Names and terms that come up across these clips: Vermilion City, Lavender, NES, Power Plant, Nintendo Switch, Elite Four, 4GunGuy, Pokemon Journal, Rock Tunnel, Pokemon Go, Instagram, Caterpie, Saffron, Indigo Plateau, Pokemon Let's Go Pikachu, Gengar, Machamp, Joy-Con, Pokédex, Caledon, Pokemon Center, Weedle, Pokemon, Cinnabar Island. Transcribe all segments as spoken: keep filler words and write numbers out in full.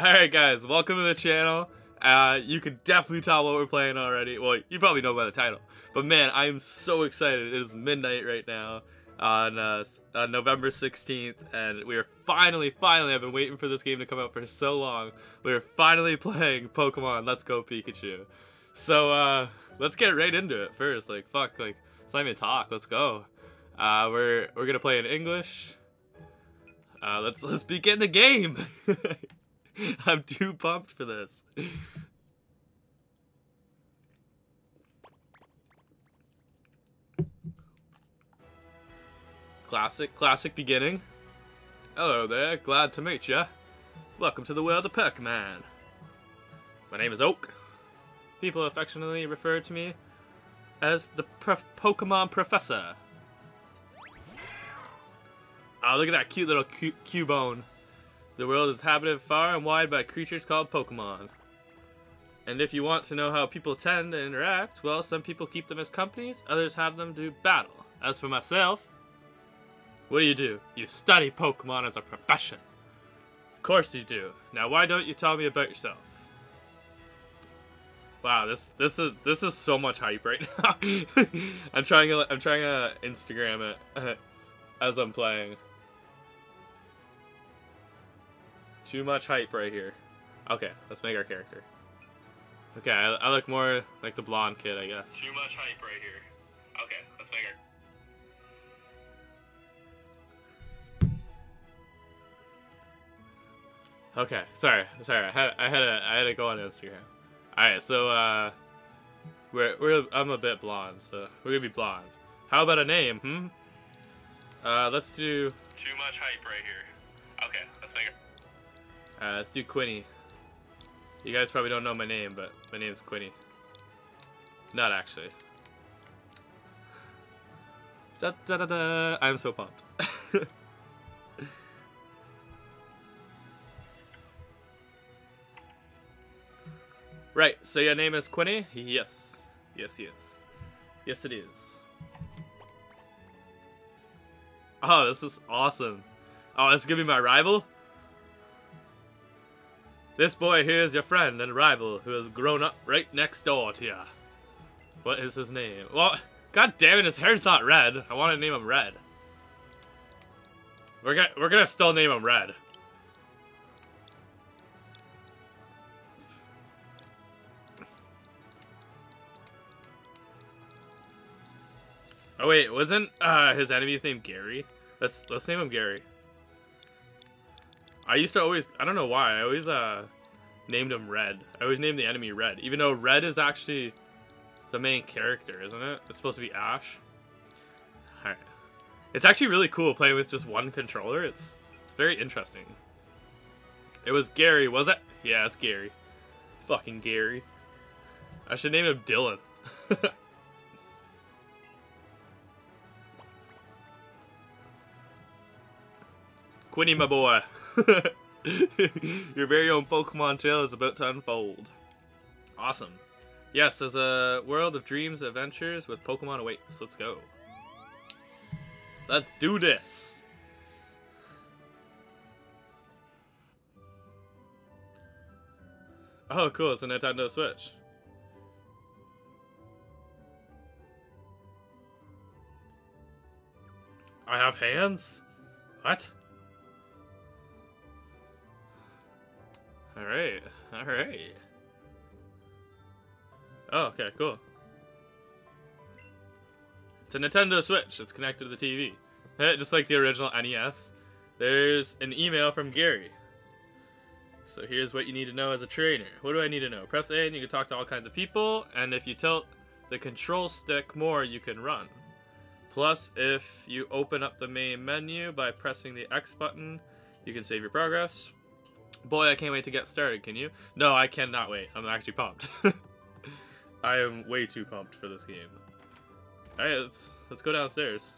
Alright guys, welcome to the channel. Uh, you can definitely tell what we're playing already. Well, you probably know by the title. But man, I am so excited. It is midnight right now on, uh, on November sixteenth. And we are finally, finally, I've been waiting for this game to come out for so long. We are finally playing Pokemon Let's Go Pikachu. So, uh, let's get right into it first. Like, fuck, like, let's not even talk. Let's go. Uh, we're, we're gonna play in English. Uh, let's, let's begin the game. I'm too pumped for this. Classic, classic beginning. Hello there, glad to meet ya. Welcome to the world of Pokemon. My name is Oak. People affectionately refer to me as the Pro- Pokemon Professor. Oh, look at that cute little cu- Cubone. The world is habited far and wide by creatures called Pokemon. And if you want to know how people tend to interact, well, some people keep them as companies, others have them do battle. As for myself, what do you do? You study Pokemon as a profession. Of course you do. Now, why don't you tell me about yourself? Wow, this this is this is so much hype right now. I'm trying to I'm trying to Instagram it as I'm playing. Too much hype right here. Okay, let's make our character. Okay, I, I look more like the blonde kid, I guess. Too much hype right here. Okay, let's make our... Okay, sorry, sorry. I had I had a, I had to go on Instagram. All right, so uh, we're we're I'm a bit blonde, so we're gonna be blonde. How about a name? Hmm. Uh, let's do. Too much hype right here. Okay, let's make our... Uh, let's do Quinny. You guys probably don't know my name, but my name is Quinny. Not actually. Da, da, da, da. I'm so pumped. Right, so your name is Quinny? Yes. Yes, yes. Yes, it is. Oh, this is awesome. Oh, this is gonna be my rival? This boy here is your friend and rival who has grown up right next door to you. What is his name? Well, god damn it, his hair's not red. I want to name him Red. We're gonna we're gonna still name him Red. Oh wait, wasn't uh, his enemy's name Gary? Let's let's name him Gary. I used to always, I don't know why, I always uh, named him Red. I always named the enemy Red, even though Red is actually the main character, isn't it? It's supposed to be Ash. Alright. It's actually really cool playing with just one controller. It's, it's very interesting. It was Gary, was it? Yeah, it's Gary. Fucking Gary. I should name him Dylan. Quinny, my boy. Your very own Pokemon tale is about to unfold. Awesome. Yes, there's a world of dreams, adventures with Pokemon awaits. Let's go. Let's do this. Oh, cool. It's a Nintendo Switch. I have hands? What? Alright, alright. Oh, okay, cool. It's a Nintendo Switch. It's connected to the T V. Just like the original N E S. There's an email from Gary. So here's what you need to know as a trainer. What do I need to know? Press A and you can talk to all kinds of people. And if you tilt the control stick more, you can run. Plus, if you open up the main menu by pressing the X button, you can save your progress. Boy, I can't wait to get started, can you? No, I cannot wait. I'm actually pumped. I am way too pumped for this game. Alright, let's, let's go downstairs.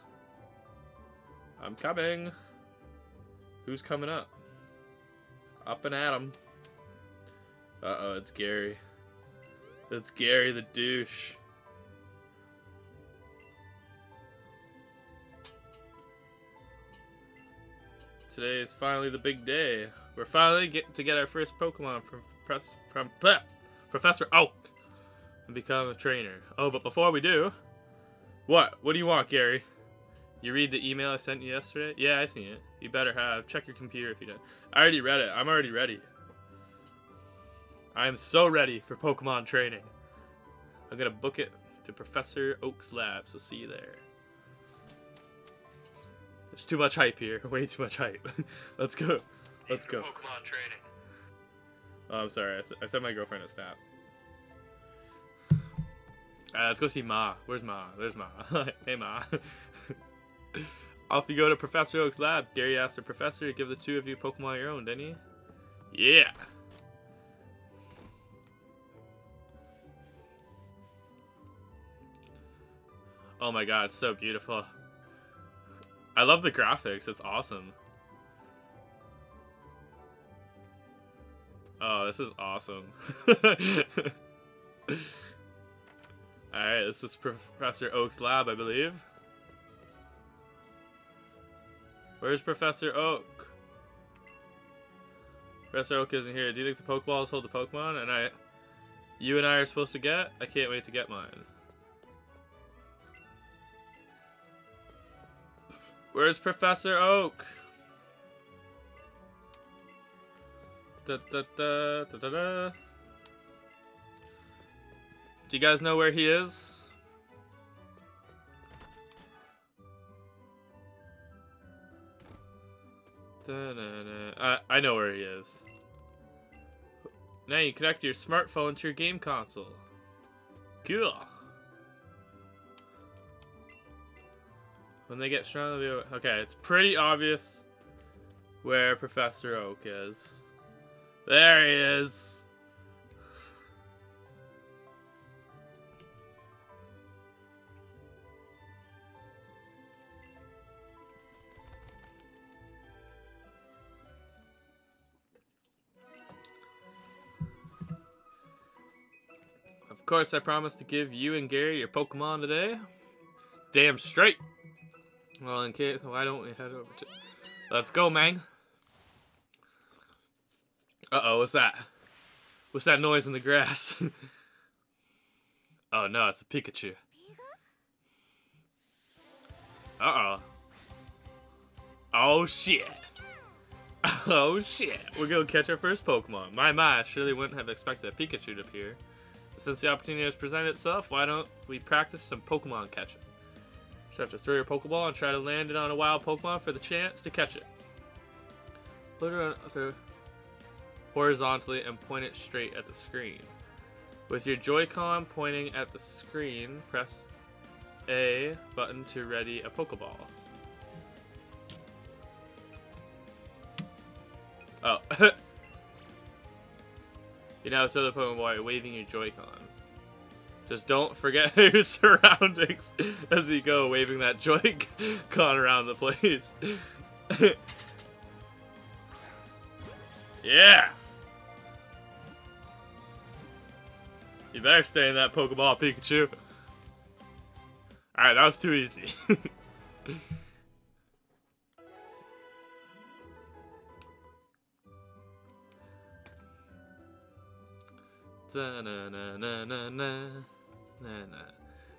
I'm coming. Who's coming up? Up and at him. Uh-oh, it's Gary. It's Gary the douche. Today is finally the big day. We're finally get to get our first Pokemon from from bleh, Professor Oak and become a trainer. Oh, but before we do, what? What do you want, Gary? You read the email I sent you yesterday? Yeah, I seen it. You better have. Check your computer if you don't. I already read it. I'm already ready. I am so ready for Pokemon training. I'm gonna book it to Professor Oak's lab. So see you there. There's too much hype here. Way too much hype. Let's go. Let's go. Pokemon training. Oh, I'm sorry. I sent my girlfriend a snap. Alright, let's go see Ma. Where's Ma? There's Ma. Hey, Ma. Off you go to Professor Oak's lab. Gary asked the professor to give the two of you Pokemon your own, didn't he? Yeah. Oh my god, it's so beautiful. I love the graphics. It's awesome. Oh, this is awesome. Alright, this is Professor Oak's lab, I believe. Where's Professor Oak? Professor Oak isn't here. Do you think the Pokeballs hold the Pokemon? And I... You and I are supposed to get? I can't wait to get mine. Where's Professor Oak? Da, da, da, da, da, da. Do you guys know where he is? Da, da, da. I, I know where he is. Now you connect your smartphone to your game console. Cool. When they get strong, they'll be... Okay, it's pretty obvious where Professor Oak is. There he is! Of course, I promised to give you and Gary your Pokemon today. Damn straight! Well, in case, why don't we head over to... Let's go, man. Uh-oh, what's that? What's that noise in the grass? Oh, no, it's a Pikachu. Uh-oh. Oh, shit. Oh, shit. We're going to catch our first Pokemon. My, my, I surely wouldn't have expected a Pikachu to appear. But since the opportunity has presented itself, why don't we practice some Pokemon catching? So you have to throw your Pokeball and try to land it on a wild Pokemon for the chance to catch it. Put it horizontally and point it straight at the screen. With your Joy-Con pointing at the screen, press A button to ready a Pokeball. Oh. You now throw the Pokeball while you're waving your Joy-Con. Just don't forget your surroundings as you go, waving that Joy-Con around the place. Yeah! You better stay in that Pokeball, Pikachu. Alright, that was too easy. Da, na, na, na, na, na, na.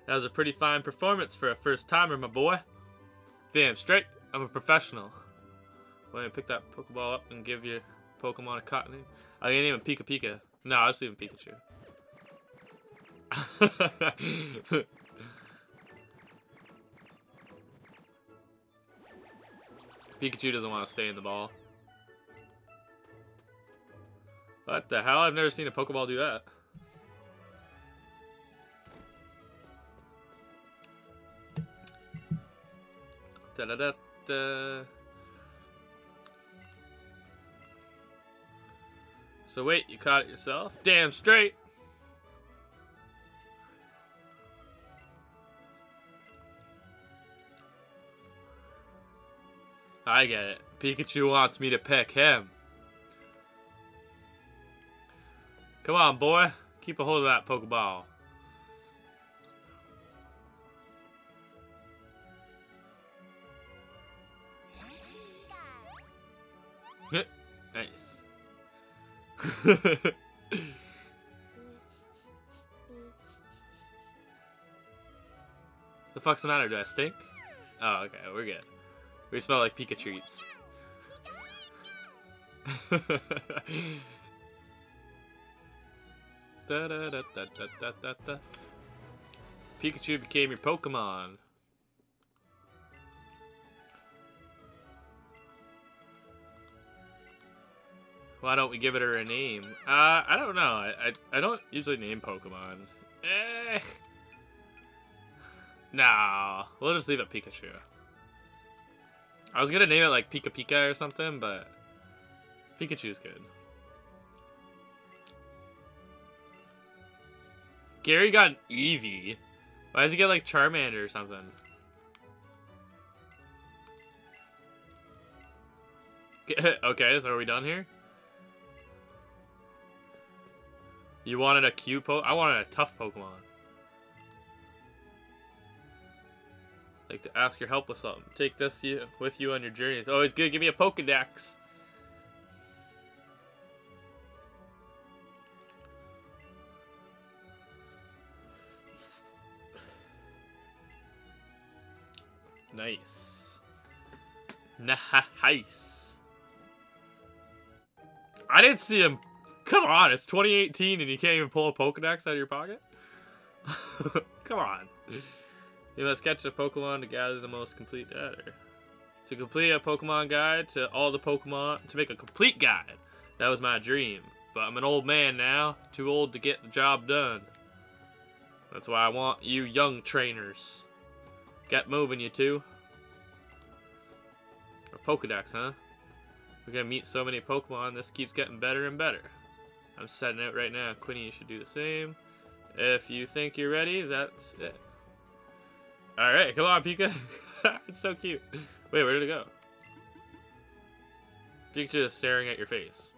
That was a pretty fine performance for a first-timer, my boy. Damn straight, I'm a professional. Why don't you pick that Pokeball up and give your Pokemon a cotton name? I'm gonna name him Pika Pika. No, I'll just leave him Pikachu. Pikachu doesn't want to stay in the ball. What the hell? I've never seen a Pokeball do that. Da da da da. So wait, you caught it yourself? Damn straight! I get it. Pikachu wants me to pick him. Come on, boy. Keep a hold of that Pokeball. Nice. The fuck's the matter? Do I stink? Oh, okay, we're good. We smell like Pika treats. Da, da, da, da, da, da, da. Pikachu became your Pokemon. Why don't we give it her a name? Uh, I don't know. I, I, I don't usually name Pokemon. Eh. Nah, we'll just leave it Pikachu. I was gonna name it like Pika Pika or something, but Pikachu's good. Gary got an Eevee. Why does he get like Charmander or something? Okay, so are we done here? You wanted a cute po- I wanted a tough Pokemon. Like to ask your help with something. Take this you, with you on your journey. It's always good. Give me a Pokedex. Nice. Nice. I didn't see him. Come on, it's twenty eighteen and you can't even pull a Pokedex out of your pocket? Come on. You must catch a Pokemon to gather the most complete data. To complete a Pokemon guide to all the Pokemon, to make a complete guide. That was my dream. But I'm an old man now, too old to get the job done. That's why I want you young trainers. Get moving, you two. A Pokedex, huh? We're gonna meet so many Pokemon, this keeps getting better and better. I'm setting out right now. Quinny, you should do the same. If you think you're ready, that's it. Alright, come on, Pika. It's so cute. Wait, where did it go? Pikachu is staring at your face.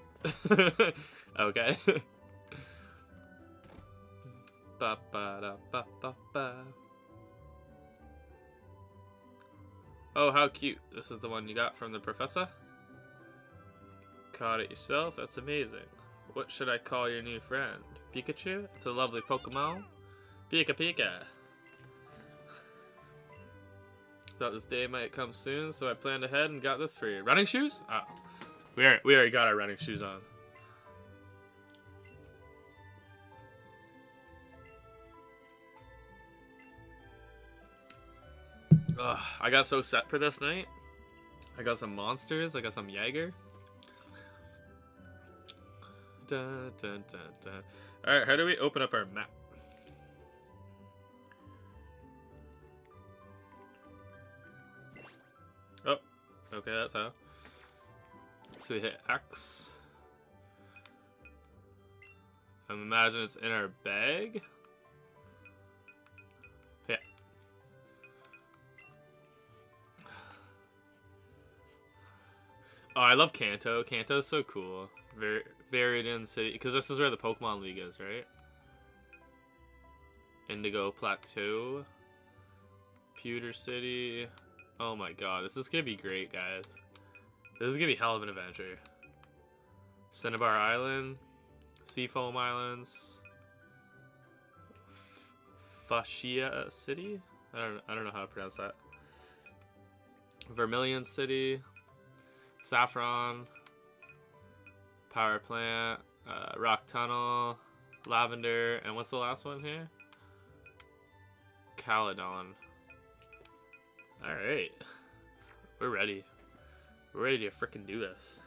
Okay. Ba, ba, da, ba, ba, ba. Oh, how cute. This is the one you got from the professor? Caught it yourself? That's amazing. What should I call your new friend? Pikachu? It's a lovely Pokemon. Pika Pika. Thought this day might come soon, so I planned ahead and got this for you. Running shoes? Oh. We already, we already got our running shoes on. Ugh, I got so set for this night. I got some monsters. I got some Jaeger. Dun, dun, dun, dun. Alright, how do we open up our map? Oh, okay, that's how. So we hit X. I imagine it's in our bag. Yeah. Oh, I love Kanto. Kanto's so cool. Very Vermilion City, because this is where the Pokemon League is, right? Indigo Plateau, Pewter City. Oh my god, this is gonna be great, guys. This is gonna be a hell of an adventure. Cinnabar Island, Seafoam Islands, Fuchsia City. I don't, I don't know how to pronounce that. Vermilion City, Saffron. Power Plant, uh, Rock Tunnel, Lavender, and what's the last one here? Caledon. Alright. We're ready. We're ready to frickin' do this.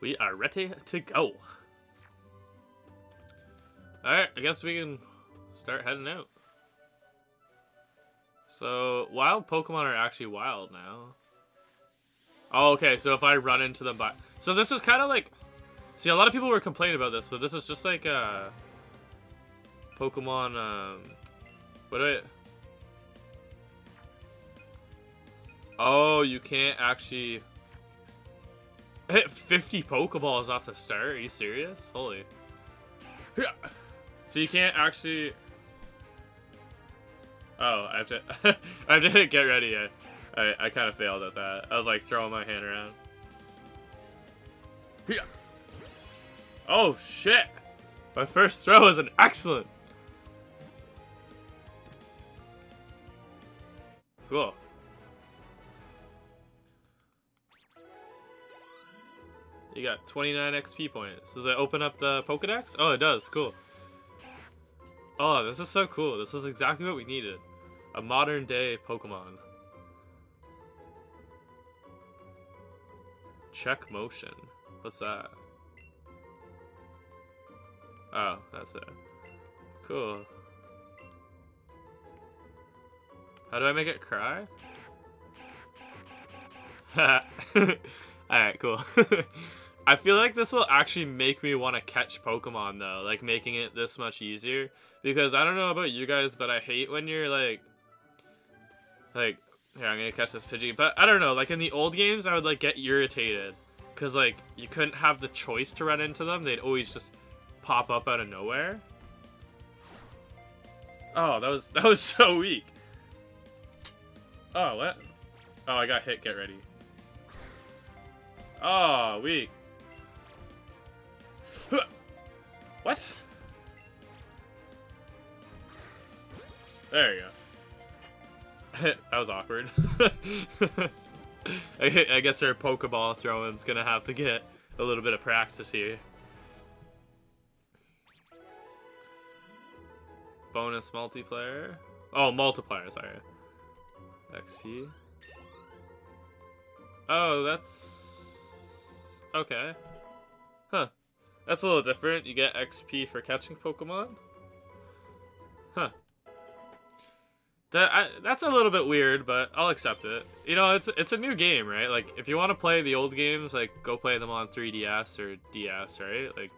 We are ready to go. Alright, I guess we can start heading out. So, wild Pokemon are actually wild now. Oh, okay, so if I run into them by... So this is kind of like... See, a lot of people were complaining about this, but this is just like uh, Pokemon. Um, what do I? Oh, you can't actually hit fifty Pokeballs off the start. Are you serious? Holy! So you can't actually. Oh, I have to. I have to get ready. I, I, I kind of failed at that. I was like throwing my hand around. Oh shit! My first throw is an excellent. Cool. You got twenty-nine X P points. Does it open up the Pokedex? Oh, it does. Cool. Oh, this is so cool. This is exactly what we needed. A modern day Pokemon. Check motion. What's that? Oh, that's it. Cool. How do I make it cry? Alright, cool. I feel like this will actually make me want to catch Pokemon, though. Like, making it this much easier. Because I don't know about you guys, but I hate when you're, like... Like, here, I'm gonna catch this Pidgey. But, I don't know, like, in the old games, I would, like, get irritated. Because, like, you couldn't have the choice to run into them. They'd always just pop up out of nowhere. Oh, that was, that was so weak. Oh, what? Oh, I got hit. Get ready. Oh, weak. What? There you go. That was awkward. I guess our Pokeball throwing's gonna have to get a little bit of practice here. Bonus multiplayer. Oh, multiplier, sorry. X P. Oh, that's... Okay. Huh. That's a little different. You get X P for catching Pokemon? Huh. That I, that's a little bit weird, but I'll accept it. You know, it's it's a new game, right? Like, if you want to play the old games, like, go play them on three D S or D S, right? Like,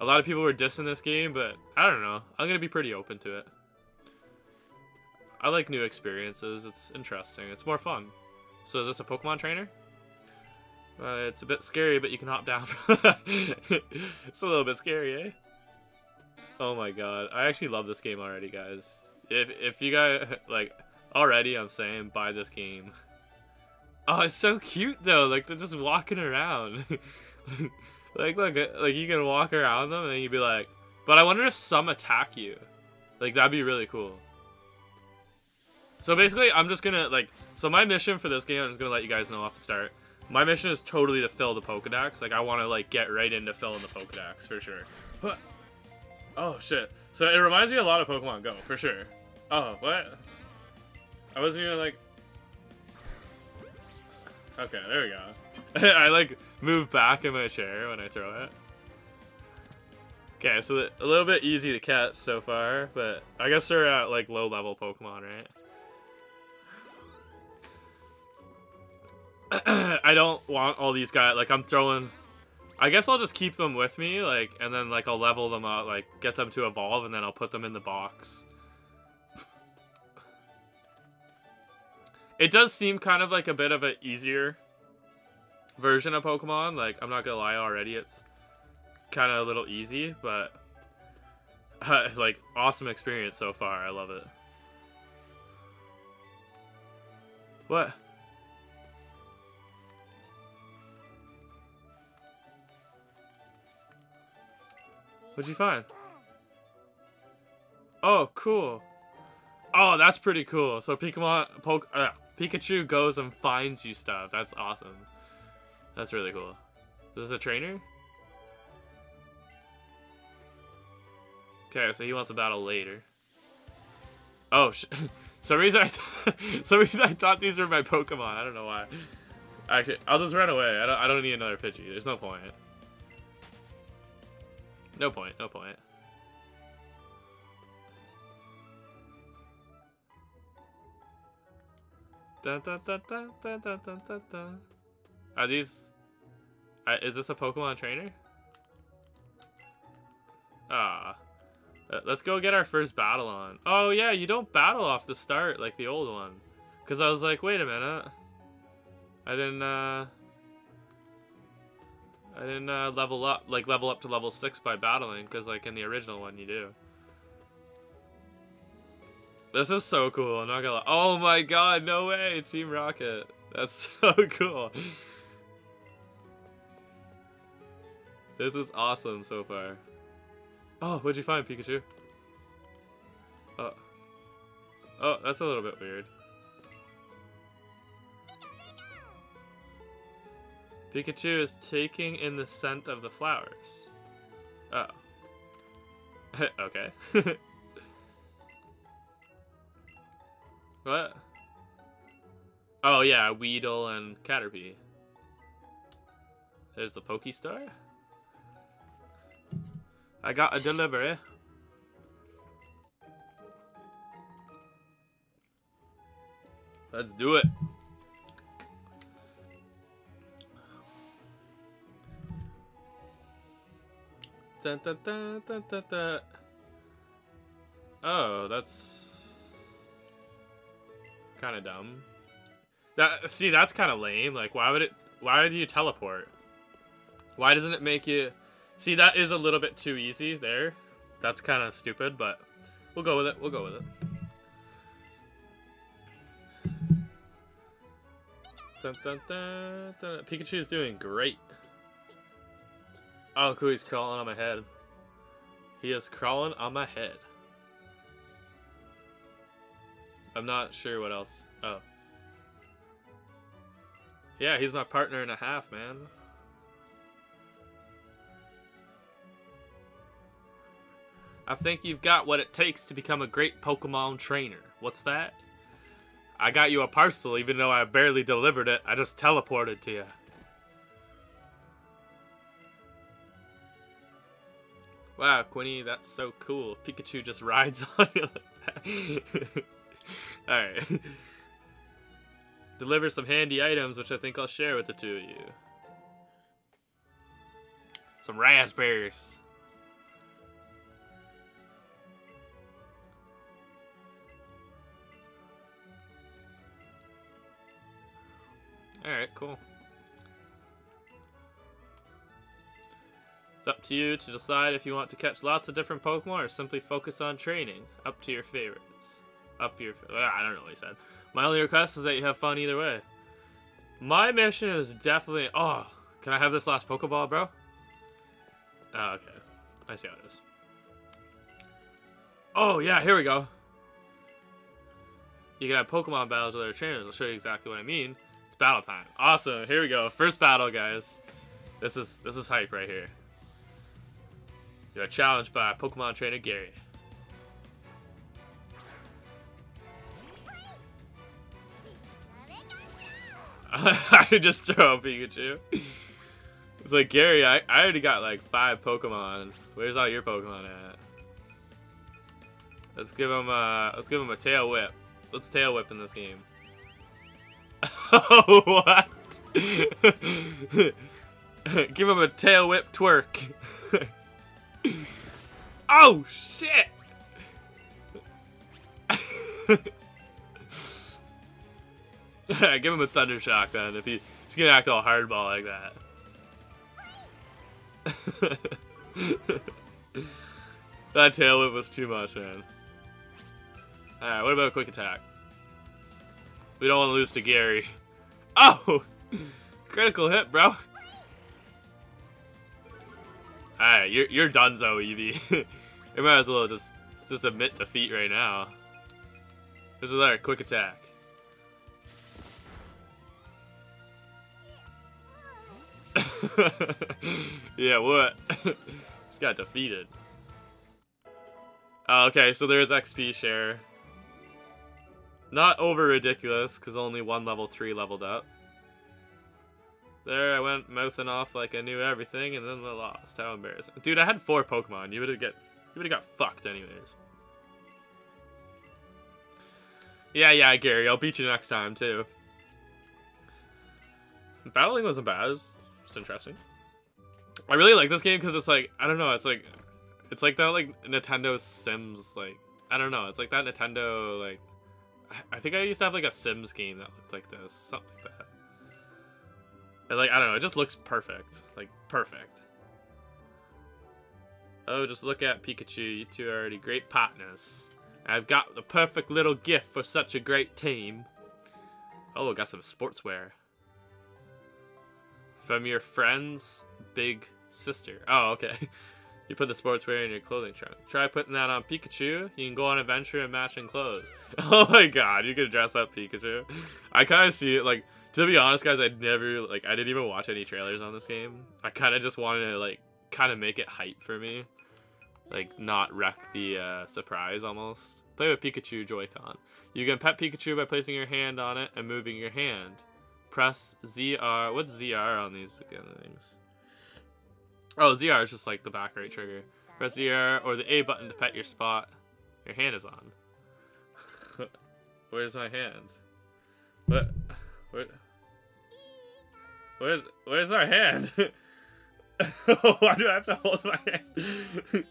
a lot of people were dissing this game, but I don't know. I'm going to be pretty open to it. I like new experiences. It's interesting. It's more fun. So is this a Pokemon trainer? Uh, it's a bit scary, but you can hop down. It's a little bit scary, eh? Oh my god. I actually love this game already, guys. If, if you guys, like, already I'm saying buy this game. Oh, it's so cute, though. Like, they're just walking around. Like, look, like, you can walk around them and you'd be like, but I wonder if some attack you. Like, that'd be really cool. So basically, I'm just gonna, like, so my mission for this game, I'm just gonna let you guys know off the start. My mission is totally to fill the Pokedex. Like, I wanna, like, get right into filling the Pokedex, for sure. Huh. Oh, shit. So it reminds me a lot of Pokemon Go, for sure. Oh, what? I wasn't even, like... Okay, there we go. I, like, move back in my chair when I throw it. Okay, so a little bit easy to catch so far, but I guess they're at, like, low-level Pokemon, right? I don't want all these guys, like, I'm throwing, I guess I'll just keep them with me, like, and then, like, I'll level them up, like, get them to evolve, and then I'll put them in the box. It does seem kind of like a bit of an easier version of Pokemon, like, I'm not gonna lie already, it's kind of a little easy, but, uh, like, awesome experience so far, I love it. What? What'd you find? Oh, cool. Oh, that's pretty cool. So Pokemon, Poke, uh, Pikachu goes and finds you stuff. That's awesome. That's really cool. Is this a trainer? Okay, so he wants a battle later. Oh, sh some reason I, th some reason I thought these were my Pokemon. I don't know why. Actually, I'll just run away. I don't. I don't need another Pidgey. There's no point. No point, no point. Da, da, da, da, da, da, da, da. Are these... Uh, is this a Pokemon trainer? Ah. Uh, let's go get our first battle on. Oh yeah, you don't battle off the start like the old one. Because I was like, wait a minute. I didn't... Uh... I didn't uh, level up, like level up to level six by battling, because like in the original one you do. This is so cool, I'm not gonna lie. Oh my god, no way, Team Rocket. That's so cool. This is awesome so far. Oh, what'd you find, Pikachu? Oh. Oh, that's a little bit weird. Pikachu is taking in the scent of the flowers. Oh. Okay. What? Oh yeah, Weedle and Caterpie. There's the Pokestar. I got a delivery. Let's do it. Dun, dun, dun, dun, dun, dun. Oh, that's kind of dumb. That see, that's kind of lame. Like, why would it? Why do you teleport? Why doesn't it make you? See, that is a little bit too easy there. That's kind of stupid, but we'll go with it. We'll go with it. Dun, dun, dun, dun. Pikachu's doing great. Oh, cool, he's crawling on my head. He is crawling on my head. I'm not sure what else. Oh. Yeah, he's my partner and a half, man. I think you've got what it takes to become a great Pokemon trainer. What's that? I got you a parcel, even though I barely delivered it. I just teleported to you. Wow, Quinny, that's so cool. Pikachu just rides on you like that. Alright. Deliver some handy items, which I think I'll share with the two of you. Some raspberries. Alright, cool. It's up to you to decide if you want to catch lots of different Pokemon or simply focus on training. Up to your favorites. Up your... I don't know what he said. My only request is that you have fun either way. My mission is definitely... Oh, can I have this last Pokeball, bro? Oh, okay. I see how it is. Oh, yeah, here we go. You can have Pokemon battles with other trainers. I'll show you exactly what I mean. It's battle time. Awesome. Here we go. First battle, guys. This is this is hype right here. You are challenged by Pokemon Trainer Gary. I just throw out Pikachu. It's like, Gary, I, I already got like five Pokemon. Where's all your Pokemon at? Let's give him a, let's give him a tail whip. Let's tail whip in this game. Oh, what? Give him a tail whip twerk. Oh, shit! Give him a thunder shock then if he, he's gonna act all hardball like that. That tail whip was too much, man. Alright, what about a quick attack? We don't want to lose to Gary. Oh! Critical hit, bro. Alright, you're, you're donezo, Eevee. You might as well just, just admit defeat right now. This is our quick attack. Yeah, what? Just got defeated. Oh, okay, so there's X P share. Not over ridiculous, because only one level three leveled up. There I went mouthing off like I knew everything, and then I lost. How embarrassing. Dude, I had four Pokemon. You would've get you would've got fucked anyways. Yeah, yeah, Gary, I'll beat you next time too. Battling wasn't bad, it's was interesting. I really like this game because it's like, I don't know, it's like it's like that like Nintendo Sims, like I don't know, it's like that Nintendo like I think I used to have like a Sims game that looked like this, something like that. And like, I don't know, it just looks perfect. Like, perfect. Oh, just look at Pikachu, you two are already great partners. I've got the perfect little gift for such a great team. Oh, I got some sportswear. From your friends, Big sister. Oh, okay. You put the sportswear in your clothing trunk. Try putting that on Pikachu. You can go on an adventure and matching clothes. Oh my god, you could dress up Pikachu. I kind of see it, like, to be honest, guys, I never, like, I didn't even watch any trailers on this game. I kind of just wanted to, like, kind of make it hype for me. Like, not wreck the uh, surprise almost. Play with Pikachu Joy-Con. You can pet Pikachu by placing your hand on it and moving your hand. Press Z R. What's Z R on these kind of things? Oh, Z R is just like the back right trigger. Press Z R or the A button to pet your spot. Your hand is on. Where's my hand? What? Where? Where's Where's our hand? Why do I have to hold my hand?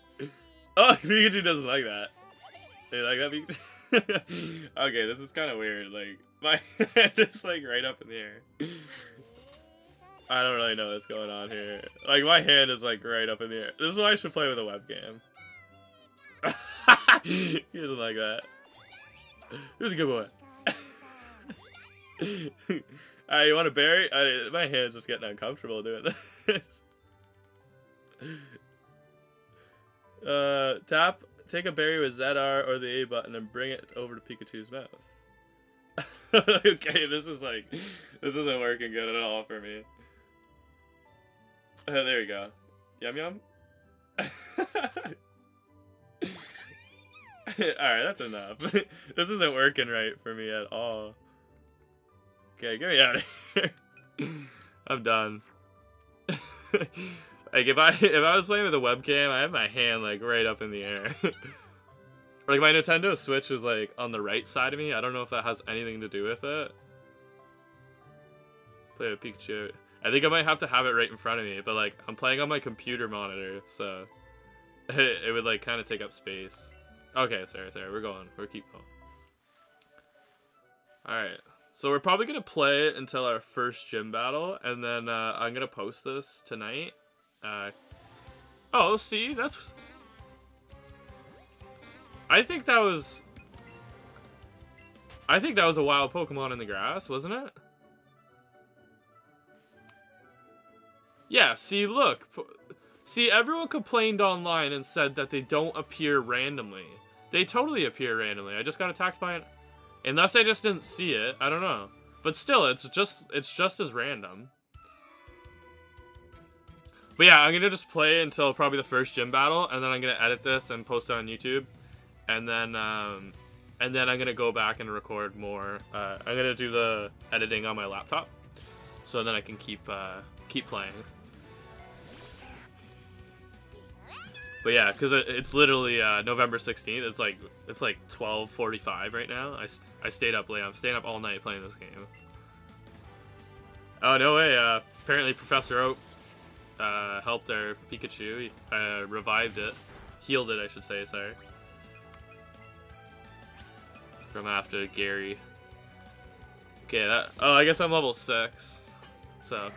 Oh, Pikachu doesn't like that. You like that, Pikachu? Okay, this is kind of weird. Like my hand is like right up in the air. I don't really know what's going on here. Like, my hand is, like, right up in the air. This is why I should play with a webcam. He doesn't like that. He was a good boy. Alright, you want to bury? I, my hand's just getting uncomfortable doing this. uh, tap, take a berry with Z R or the A button and bring it over to Pikachu's mouth. Okay, this is, like, this isn't working good at all for me. Uh, there you go. Yum yum. Alright, that's enough. This isn't working right for me at all. Okay, get me out of here. I'm done. Like, if I if I was playing with a webcam, I have my hand, like, right up in the air. Like, my Nintendo Switch is, like, on the right side of me. I don't know if that has anything to do with it. Play with Pikachu. I think I might have to have it right in front of me, but, like, I'm playing on my computer monitor, so it, it would, like, kind of take up space. Okay, sorry, sorry, we're going. We're keep going. Alright, so we're probably going to play it until our first gym battle, and then uh, I'm going to post this tonight. Uh, oh, see, that's... I think that was... I think that was a wild Pokemon in the grass, wasn't it? Yeah, see, look. See, everyone complained online and said that they don't appear randomly. They totally appear randomly. I just got attacked by an... Unless I just didn't see it. I don't know. But still, it's just it's just as random. But yeah, I'm going to just play until probably the first gym battle. And then I'm going to edit this and post it on YouTube. And then, um, and then I'm going to go back and record more. Uh, I'm going to do the editing on my laptop. So then I can keep, uh, keep playing. But yeah, because it's literally uh, November sixteenth. It's like it's like twelve forty-five right now. I, st I stayed up late. I'm staying up all night playing this game. Oh, no way. Uh, apparently Professor Oak uh, helped our Pikachu. Uh, revived it. Healed it, I should say. Sorry. From after Gary. Okay, that... Oh, I guess I'm level six. So...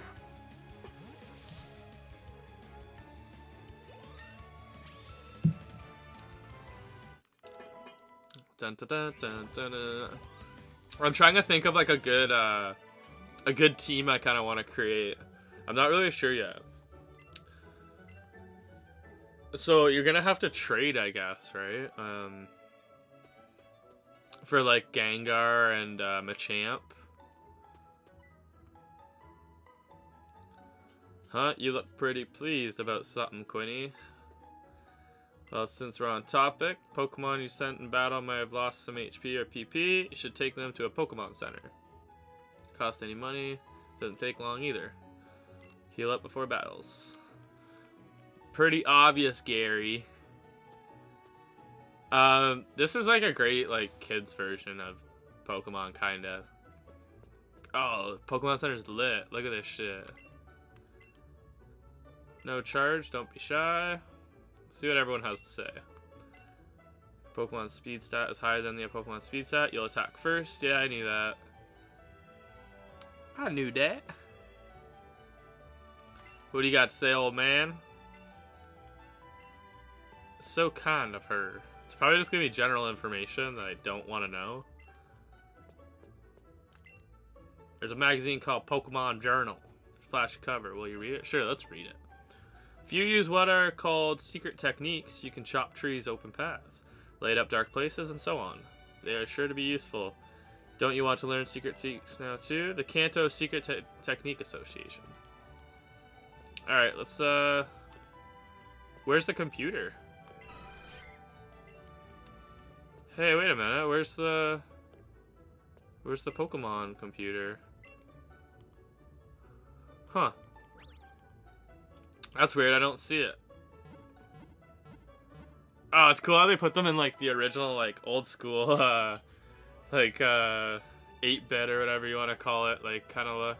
Dun, dun, dun, dun, dun. I'm trying to think of like a good uh, a good team I kind of want to create. I'm not really sure yet. So you're gonna have to trade, I guess, right? Um, for like Gengar and uh, Machamp. Huh? You look pretty pleased about something, Quinny. Well, since we're on topic, Pokemon you sent in battle might have lost some H P or P P. You should take them to a Pokemon Center. Cost any money. Doesn't take long either. Heal up before battles. Pretty obvious, Gary. Um, this is like a great, like, kids version of Pokemon, kind of. Oh, Pokemon Center's lit. Look at this shit. No charge. Don't be shy. See what everyone has to say. Pokemon speed stat is higher than the Pokemon speed stat. You'll attack first. Yeah, I knew that. I knew that. What do you got to say, old man? So kind of her. It's probably just going to be general information that I don't want to know. There's a magazine called Pokemon Journal. Flash cover. Will you read it? Sure, let's read it. If you use what are called secret techniques, you can chop trees, open paths, light up dark places, and so on. They are sure to be useful. Don't you want to learn secret techniques now too? The Kanto Secret Te- Technique Association. Alright, let's, uh... where's the computer? Hey, wait a minute, where's the... Where's the Pokemon computer? Huh. That's weird, I don't see it. Oh, it's cool how they put them in, like, the original, like, old school, uh... like, uh... eight bit or whatever you want to call it, like, kind of look.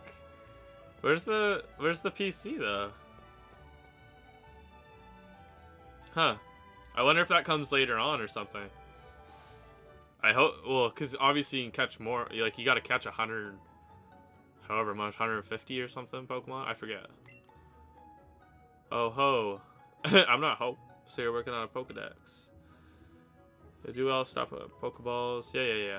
Where's the... Where's the P C, though? Huh. I wonder if that comes later on or something. I hope... Well, because obviously you can catch more... Like, you gotta catch a hundred... However much, a hundred fifty or something Pokemon? I forget. Oh ho. I'm not ho. So you're working on a Pokedex. I do well, stop at Pokeballs. Yeah, yeah, yeah.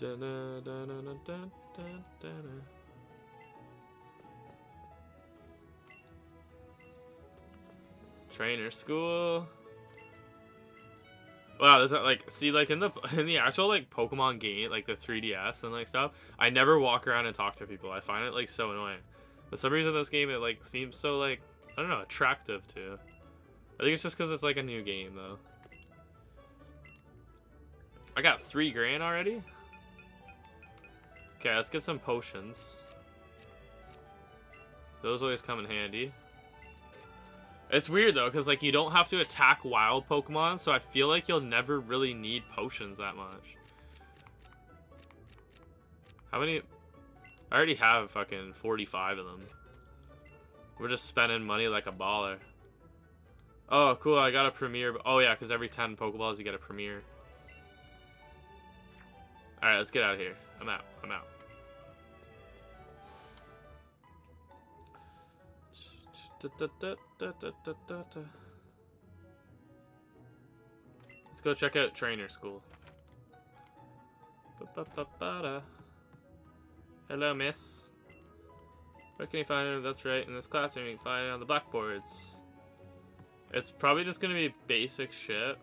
Dun, dun, dun, dun, dun, dun, dun. Trainer school. Wow, there's that, like, see, like, in the in the actual, like, Pokemon game, like, the three D S and, like, stuff, I never walk around and talk to people. I find it, like, so annoying. For some reason, this game, it, like, seems so, like, I don't know, attractive to. I think it's just because it's, like, a new game, though. I got three grand already? Okay, let's get some potions. Those always come in handy. It's weird, though, because, like, you don't have to attack wild Pokemon, so I feel like you'll never really need potions that much. How many... I already have fucking forty-five of them. We're just spending money like a baller. Oh, cool, I got a premiere. Oh, yeah, because every ten Pokeballs you get a premiere. Alright, let's get out of here. I'm out. I'm out. Let's go check out trainer school. Hello, miss. Where can you find her? That's right, in this classroom. You can find it on the blackboards. It's probably just gonna be basic shit.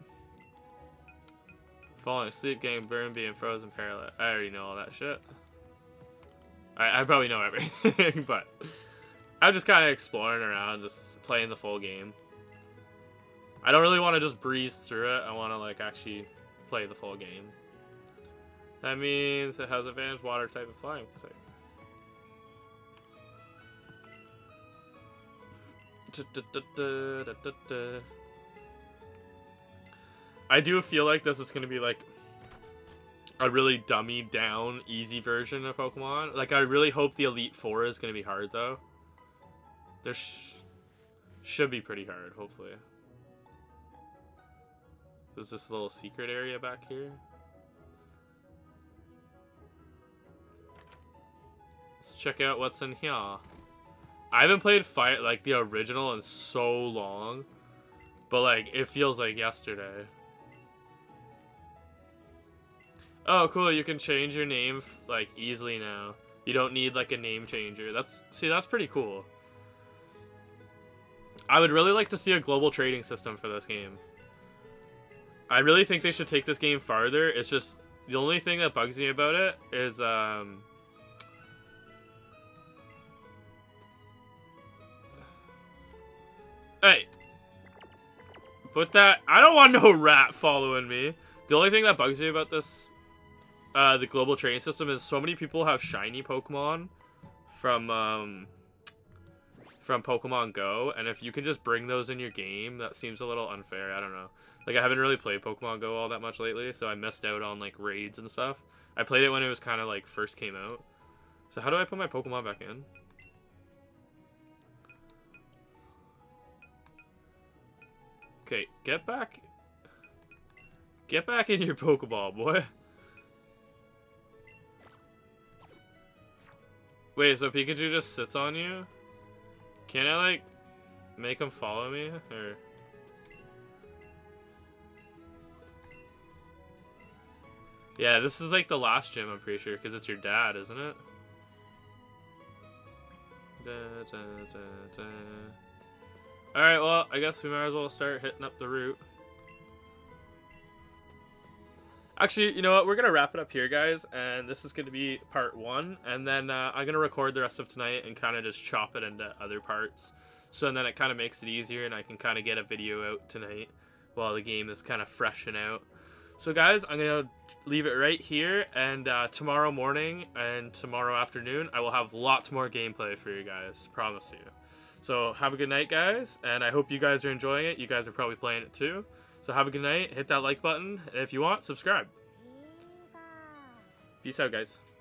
Falling asleep, getting burned, being frozen, paralyzed. I already know all that shit. I, I probably know everything, but I'm just kind of exploring around, just playing the full game. I don't really want to just breeze through it. I want to, like, actually play the full game. That means it has advanced water type and flying type. I do feel like this is going to be, like, a really dummied down, easy version of Pokemon. Like, I really hope the Elite Four is going to be hard, though. There sh should be pretty hard, hopefully. There's this little secret area back here. Let's check out what's in here. I haven't played Fire, like, the original in so long. But, like, it feels like yesterday. Oh, cool. You can change your name, like, easily now. You don't need, like, a name changer. That's, see, that's pretty cool. I would really like to see a global trading system for this game. I really think they should take this game farther. It's just, the only thing that bugs me about it is, um... hey! Put that... I don't want no rat following me. The only thing that bugs me about this... Uh, the global trading system is so many people have shiny Pokemon from, um... from Pokemon Go, and if you can just bring those in your game, that seems a little unfair. I don't know. Like, I haven't really played Pokemon Go all that much lately, so I missed out on, like, raids and stuff. I played it when it was kind of, like, first came out. So how do I put my Pokemon back in? Okay, get back. Get back in your Pokeball, boy. Wait, so Pikachu just sits on you? Can I, like, make him follow me, or...? Yeah, this is, like, the last gym, I'm pretty sure, because it's your dad, isn't it? Da, da, da, da. Alright, well, I guess we might as well start hitting up the route. Actually, you know what? We're going to wrap it up here, guys, and this is going to be part one, and then uh, I'm going to record the rest of tonight and kind of just chop it into other parts, so and then it kind of makes it easier, and I can kind of get a video out tonight while the game is kind of freshening out. So, guys, I'm going to leave it right here, and uh, tomorrow morning and tomorrow afternoon, I will have lots more gameplay for you guys, promise you. So, have a good night, guys, and I hope you guys are enjoying it. You guys are probably playing it, too. So have a good night, hit that like button, and if you want, subscribe. Peace out, guys.